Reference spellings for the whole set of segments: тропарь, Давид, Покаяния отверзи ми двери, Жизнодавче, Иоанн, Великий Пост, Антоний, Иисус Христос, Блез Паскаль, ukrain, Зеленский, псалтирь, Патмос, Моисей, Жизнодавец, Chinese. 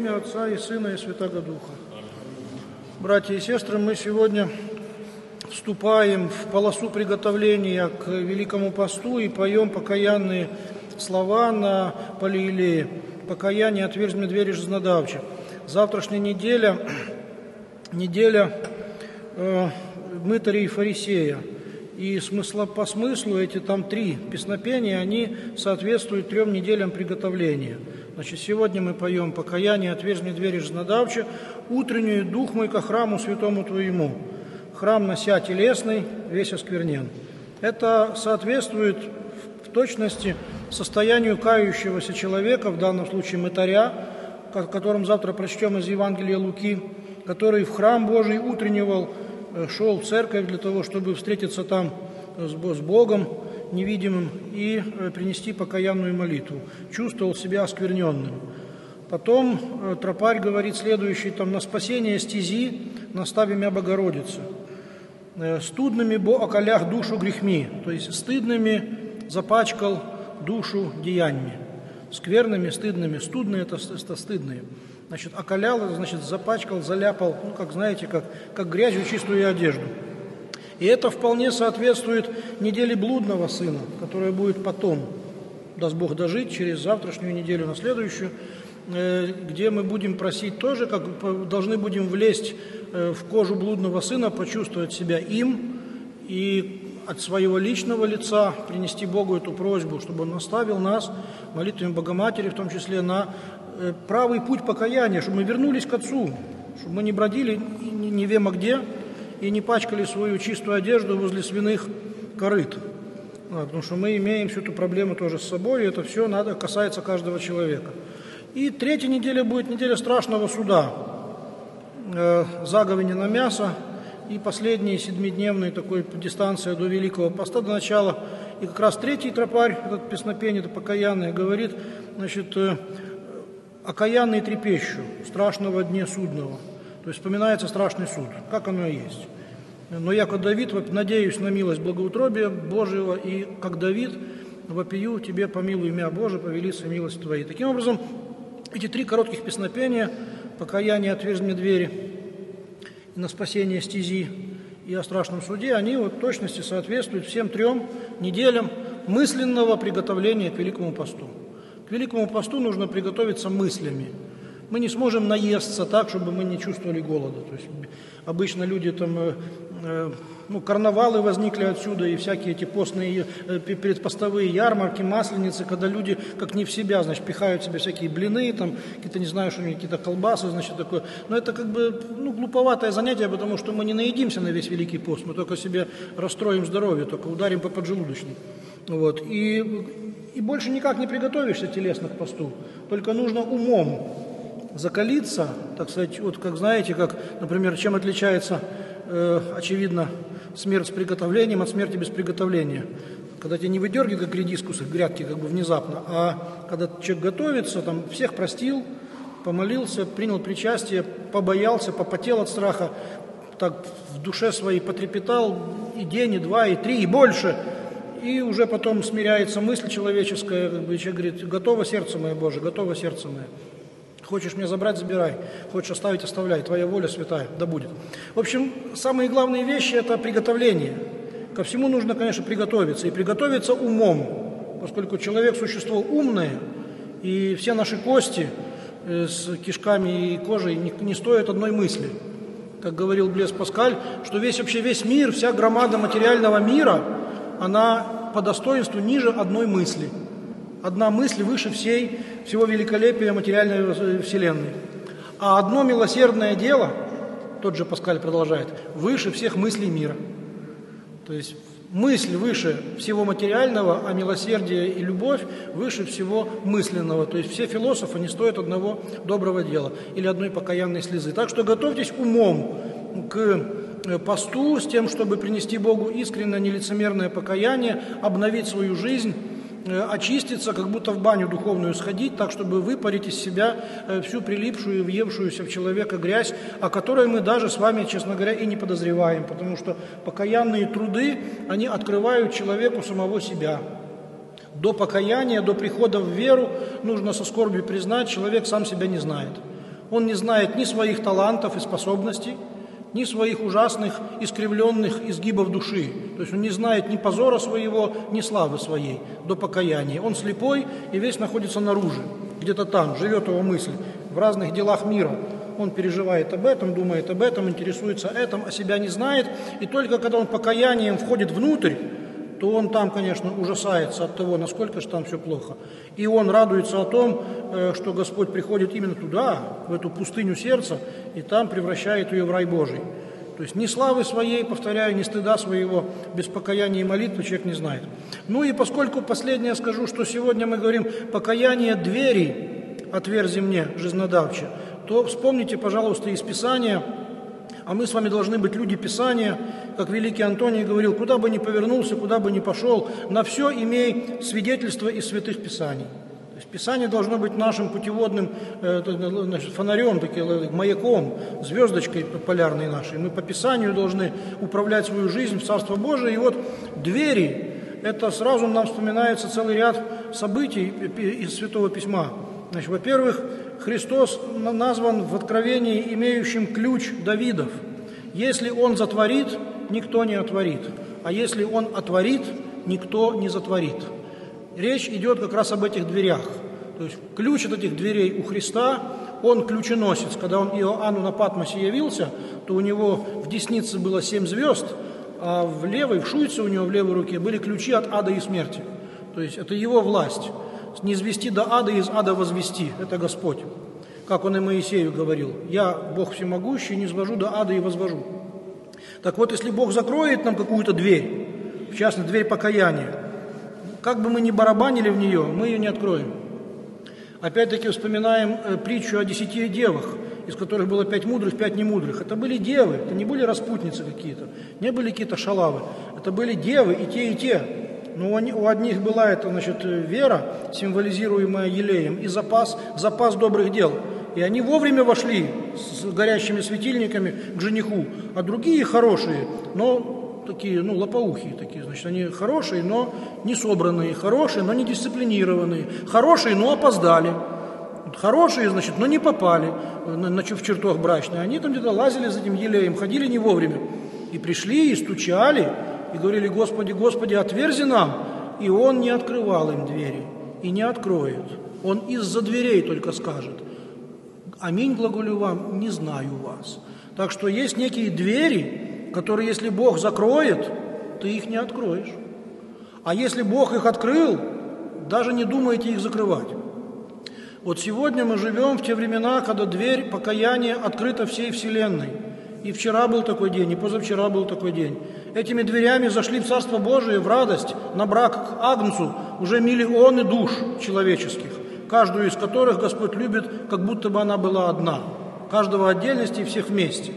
имя Отца и Сына и Святого Духа. Братья и сестры, мы сегодня вступаем в полосу приготовления к Великому посту и поем покаянные слова на полиилее. «Покаяние отверзи ми двери, Жизнодавче». Завтрашняя неделя – неделя мытаря и фарисея. И по смыслу эти там три песнопения, они соответствуют 3 неделям приготовления. Значит, сегодня мы поем «Покаяние отверзи ми двери, Жизнодавче», «Утреннюю дух мой ко храму святому твоему». Храм нося телесный, весь осквернен. Это соответствует в точности состоянию кающегося человека, в данном случае мытаря, о котором завтра прочтем из Евангелия Луки, который в храм Божий утренневал, шел в церковь для того, чтобы встретиться там с Богом невидимым и принести покаянную молитву. Чувствовал себя оскверненным. Потом тропарь говорит следующий, там, «На спасение стези настави мя Богородица, стыдными бо окалях душу грехми», то есть стыдными запачкал душу деяниями, скверными, стыдными. Стыдные – это стыдные. Значит, окалял, значит, запачкал, заляпал, ну, как знаете, как грязью чистую одежду. И это вполне соответствует неделе блудного сына, которая будет потом, даст Бог дожить, через завтрашнюю неделю на следующую, где мы будем просить тоже, как должны будем влезть в кожу блудного сына, почувствовать себя им и от своего личного лица принести Богу эту просьбу, чтобы Он наставил нас, молитвами Богоматери, в том числе, на правый путь покаяния, чтобы мы вернулись к Отцу, чтобы мы не бродили невемо где и не пачкали свою чистую одежду возле свиных корыт. Потому что мы имеем всю эту проблему тоже с собой, и это все касается каждого человека. И 3-я неделя будет неделя страшного суда, заговения на мясо. И последние 7-дневные такой дистанция до Великого Поста, до начала. И как раз 3-й тропарь, этот песнопение, это покаянный, говорит, значит, «Окаянный трепещу страшного дне судного». То есть вспоминается страшный суд, как оно и есть. «Но я, как Давид, надеюсь на милость благоутробия Божьего, и как Давид вопию тебе, помилуй мя, Боже, повелится милость твоей». Таким образом, эти 3 коротких песнопения, «Покаяние отверзи ми двери», «На спасение стези» и «О страшном суде», они вот в точности соответствуют всем 3 неделям мысленного приготовления к Великому посту. К Великому посту нужно приготовиться мыслями. Мы не сможем наесться так, чтобы мы не чувствовали голода. То есть обычно люди там, ну, карнавалы возникли отсюда, и всякие эти постные предпостовые ярмарки, масленицы, когда люди как не в себя, значит, пихают себе всякие блины, там, какие-то, не знаю, что у них, какие-то колбасы, значит, такое. Но это как бы, ну, глуповатое занятие, потому что мы не наедимся на весь Великий пост, мы только себе расстроим здоровье, только ударим по поджелудочной. Вот. И больше никак не приготовишься телесно к посту, только нужно умом закалиться, так сказать, вот как знаете, как, например, чем отличается, очевидно, смерть с приготовлением от смерти без приготовления. Когда тебя не выдергивают, как редиску с грядки, как бы внезапно, а когда человек готовится, там, всех простил, помолился, принял причастие, побоялся, попотел от страха, так в душе своей потрепетал и день, и 2, и 3, и больше, и уже потом смиряется мысль человеческая, как бы, и человек говорит: «Готово сердце мое, Боже, готово сердце мое. Хочешь меня забрать, забирай. Хочешь оставить, оставляй. Твоя воля святая, да будет». В общем, самые главные вещи – это приготовление. Ко всему нужно, конечно, приготовиться. И приготовиться умом, поскольку человек – существо умное, и все наши кости с кишками и кожей не стоят одной мысли. Как говорил Блез Паскаль, что вообще весь мир, вся громада материального мира, она по достоинству ниже одной мысли. Одна мысль выше всего великолепия материальной вселенной. А одно милосердное дело, тот же Паскаль продолжает, выше всех мыслей мира. То есть мысль выше всего материального, а милосердие и любовь выше всего мысленного. То есть все философы не стоят одного доброго дела или одной покаянной слезы. Так что готовьтесь умом к посту с тем, чтобы принести Богу искреннее нелицемерное покаяние, обновить свою жизнь, очиститься, как будто в баню духовную сходить, так, чтобы выпарить из себя всю прилипшую и въевшуюся в человека грязь, о которой мы даже с вами, честно говоря, и не подозреваем, потому что покаянные труды, они открывают человеку самого себя. До покаяния, до прихода в веру, нужно со скорбью признать, человек сам себя не знает. Он не знает ни своих талантов и способностей, ни своих ужасных, искривленных изгибов души. То есть он не знает ни позора своего, ни славы своей до покаяния. Он слепой и весь находится наружу, где-то там, живет его мысль, в разных делах мира. Он переживает об этом, думает об этом, интересуется этим, а себя не знает. И только когда он покаянием входит внутрь, то он там, конечно, ужасается от того, насколько же там все плохо. И он радуется о том, что Господь приходит именно туда, в эту пустыню сердца, и там превращает ее в рай Божий. То есть ни славы своей, повторяю, ни стыда своего, без покаяния и молитвы человек не знает. Ну и поскольку последнее скажу, что сегодня мы говорим «покаяние двери отверзи мне, жизнодавче», то вспомните, пожалуйста, из Писания, а мы с вами должны быть люди Писания, как великий Антоний говорил, куда бы ни повернулся, куда бы ни пошел, на все имей свидетельство из святых Писаний. То есть Писание должно быть нашим путеводным фонарем, маяком, звездочкой полярной нашей. Мы по Писанию должны управлять свою жизнь в Царство Божие. И вот двери, это сразу нам вспоминается целый ряд событий из Святого Письма. Значит, во-первых, Христос назван в Откровении имеющим ключ Давидов. Если Он затворит, никто не отворит, а если Он отворит, никто не затворит. Речь идет как раз об этих дверях. То есть ключ от этих дверей у Христа, Он ключеносец. Когда Он Иоанну на Патмосе явился, то у него в деснице было 7 звезд, а в левой, в шуйце у него в левой руке были ключи от ада и смерти. То есть это его власть. Низвести до ада, из ада возвести. Это Господь. Как Он и Моисею говорил, «Я, Бог всемогущий, не свожу до ада и возвожу». Так вот, если Бог закроет нам какую-то дверь, в частности, дверь покаяния, как бы мы ни барабанили в нее, мы ее не откроем. Опять-таки вспоминаем притчу о 10 девах, из которых было 5 мудрых, 5 немудрых. Это были девы, это не были распутницы какие-то, не были какие-то шалавы. Это были девы и те, и те. Но у одних была эта, вера, символизируемая елеем, и запас добрых дел. И они вовремя вошли с горящими светильниками к жениху. А другие хорошие, но такие, лопоухие такие. Значит, они хорошие, но не собранные, хорошие, но не дисциплинированные, хорошие, но опоздали. Хорошие, но не попали в чертог брачный. Они там где-то лазили за этим елеем, ходили не вовремя. И пришли, и стучали, и говорили: «Господи, Господи, отверзи нам!» И Он не открывал им двери, и не откроет. Он из-за дверей только скажет: «Аминь, глаголю вам, не знаю вас». Так что есть некие двери, которые, если Бог закроет, ты их не откроешь. А если Бог их открыл, даже не думайте их закрывать. Вот сегодня мы живем в те времена, когда дверь покаяния открыта всей вселенной. И вчера был такой день, и позавчера был такой день. Этими дверями зашли в Царство Божие в радость, на брак к Агнцу уже миллионы душ человеческих, каждую из которых Господь любит, как будто бы она была одна, каждого отдельности и всех вместе.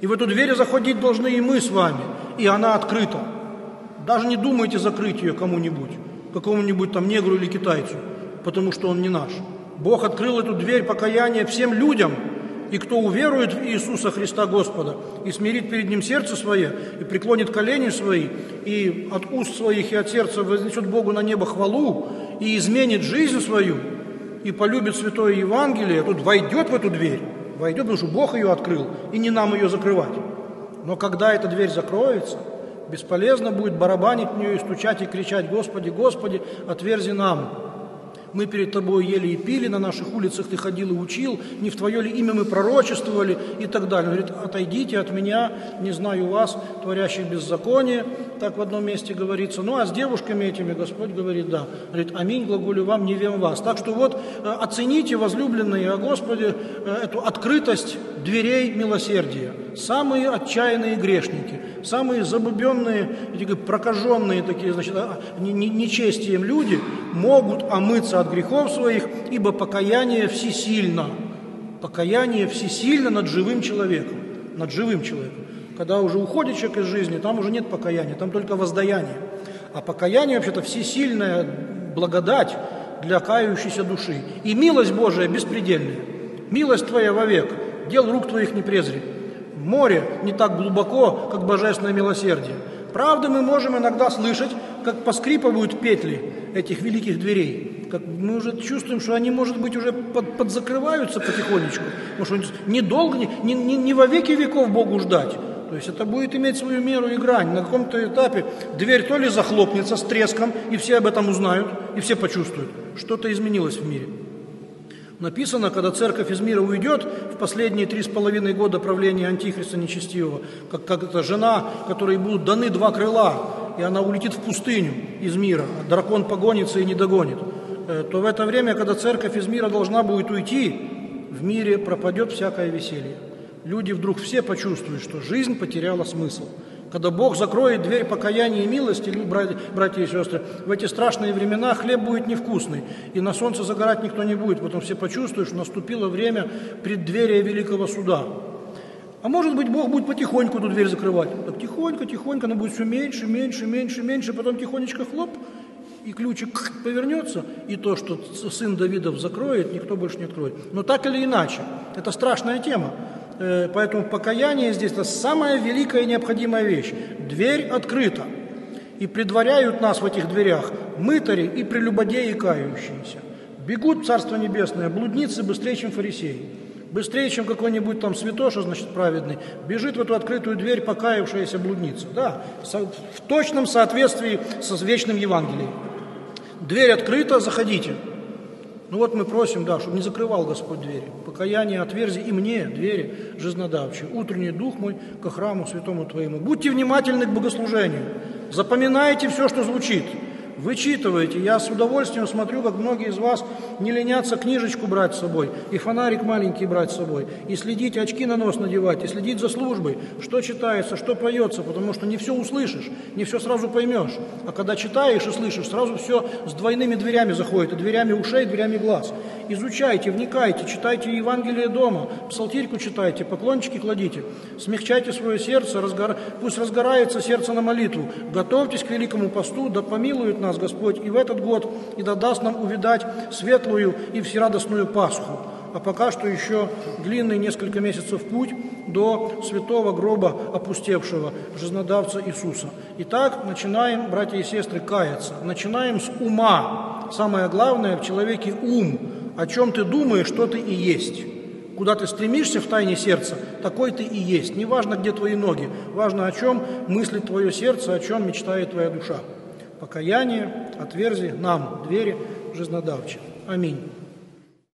И в эту дверь заходить должны и мы с вами, и она открыта. Даже не думайте закрыть ее кому-нибудь, какому-нибудь там негру или китайцу, потому что он не наш. Бог открыл эту дверь покаяния всем людям, и кто уверует в Иисуса Христа Господа, и смирит перед Ним сердце свое, и преклонит колени свои, и от уст своих и от сердца вознесет Богу на небо хвалу, и изменит жизнь свою, и полюбит Святое Евангелие, тут войдет в эту дверь, войдет, потому что Бог ее открыл, и не нам ее закрывать. Но когда эта дверь закроется, бесполезно будет барабанить в нее и стучать, и кричать: «Господи, Господи, отверзи нам! Мы перед Тобой ели и пили, на наших улицах Ты ходил и учил, не в Твое ли имя мы пророчествовали» и так далее. Он говорит: «Отойдите от меня, не знаю вас, творящих беззаконие», так в одном месте говорится. Ну а с девушками этими Господь говорит, да, говорит: «Аминь, глаголю вам, не вем вас». Так что вот оцените, возлюбленные, Господи, эту открытость дверей милосердия. Самые отчаянные грешники, самые забубенные, прокаженные такие, нечестием люди могут омыться от грехов своих, ибо покаяние всесильно. Покаяние всесильно над живым человеком. Над живым человеком. Когда уже уходит человек из жизни, там уже нет покаяния, там только воздаяние. А покаяние вообще-то всесильная благодать для кающейся души. И милость Божия беспредельная. Милость Твоя вовек, дел рук Твоих не презри. Море не так глубоко, как божественное милосердие. Правда, мы можем иногда слышать, как поскрипывают петли этих великих дверей. как мы уже чувствуем, что они, может быть, уже подзакрываются потихонечку. Потому что недолго, не во веки веков Богу ждать. То есть это будет иметь свою меру и грань. На каком-то этапе дверь то ли захлопнется с треском, и все об этом узнают, и все почувствуют. Что-то изменилось в мире. Написано, когда церковь из мира уйдет в последние 3,5 года правления антихриста нечестивого, как эта жена, которой будут даны 2 крыла, и она улетит в пустыню из мира, а дракон погонится и не догонит, то в это время, когда церковь из мира должна будет уйти, в мире пропадет всякое веселье. Люди вдруг все почувствуют, что жизнь потеряла смысл. Когда Бог закроет дверь покаяния и милости, братья и сестры, в эти страшные времена хлеб будет невкусный, и на солнце загорать никто не будет. Потом все почувствуют, что наступило время преддверия великого суда. А может быть, Бог будет потихоньку эту дверь закрывать. Так тихонько, тихонько, она будет все меньше, меньше, меньше, меньше, потом тихонечко хлоп, и ключик повернется, и то, что сын Давидов закроет, никто больше не откроет. Но так или иначе, это страшная тема. Поэтому покаяние здесь – это самая великая и необходимая вещь. Дверь открыта. И предваряют нас в этих дверях мытари и прелюбодеи кающиеся. Бегут в Царство Небесное блудницы быстрее, чем фарисеи. Быстрее, чем какой-нибудь там святоша, значит, праведный. Бежит в эту открытую дверь покаявшаяся блудница. Да, в точном соответствии со вечным Евангелием. Дверь открыта, заходите. Ну вот мы просим, да, чтобы не закрывал Господь двери. Покаяние отверзи и мне двери жизнодавче. Утренний дух мой ко храму святому твоему. Будьте внимательны к богослужению. Запоминайте все, что звучит. Вычитывайте. Я с удовольствием смотрю, как многие из вас не ленятся книжечку брать с собой, и фонарик маленький брать с собой, и следить, очки на нос надевать, и следить за службой, что читается, что поется, потому что не все услышишь, не все сразу поймешь. А когда читаешь и слышишь, сразу все с двойными дверями заходит, и дверями ушей, и дверями глаз. Изучайте, вникайте, читайте Евангелие дома, псалтирьку читайте, поклончики кладите, смягчайте свое сердце, пусть разгорается сердце на молитву, готовьтесь к великому посту, да помилует нас Господь и в этот год, и да даст нам увидать светлую и всерадостную Пасху. А пока что еще длинный несколько месяцев путь до святого гроба опустевшего жизнодавца Иисуса. Итак, начинаем, братья и сестры, каяться. Начинаем с ума. Самое главное в человеке ум. О чем ты думаешь, что ты и есть. Куда ты стремишься в тайне сердца, такой ты и есть. Не важно, где твои ноги. Важно, о чем мыслит твое сердце, о чем мечтает твоя душа. Покаяние отверзи нам двери жизнодавче. Аминь.